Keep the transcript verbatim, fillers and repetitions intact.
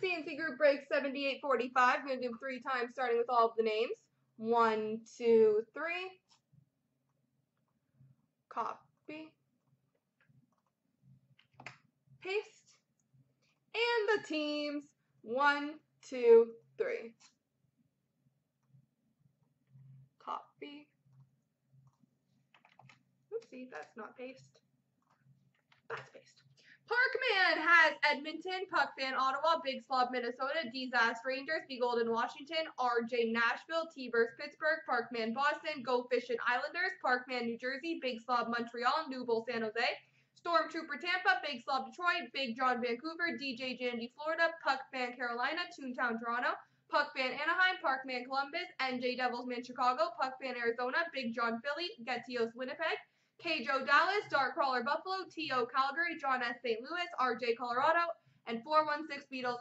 C N C group break seventy-eight forty-five. I'm going to do three times, starting with all of the names. One, two, three. Copy. Paste. And the teams. One, two, three. Copy. Oopsie, that's not paste. That's paste. Parkman has Edmonton, Puckfan, Ottawa, Big Slob, Minnesota, Dzass, Rangers, Be Golden, Washington, R J, Nashville, T-Birds, Pittsburgh, Parkman, Boston, Go Fish and Islanders, Parkman, New Jersey, Big Slob, Montreal, Newbull, San Jose, Stormtrooper, Tampa, Big Slob, Detroit, Big John, Vancouver, D J, Jandy, Florida, Puckfan, Carolina, Toontown, Toronto, Puckfan, Anaheim, Parkman, Columbus, N J, Devilsman, Chicago, Puckfan, Arizona, Big John, Philly, Getios, Winnipeg, K J O Dallas, Darkcrawler Buffalo, T O Calgary, John S Saint Louis, R J Colorado, and four one six Beatles.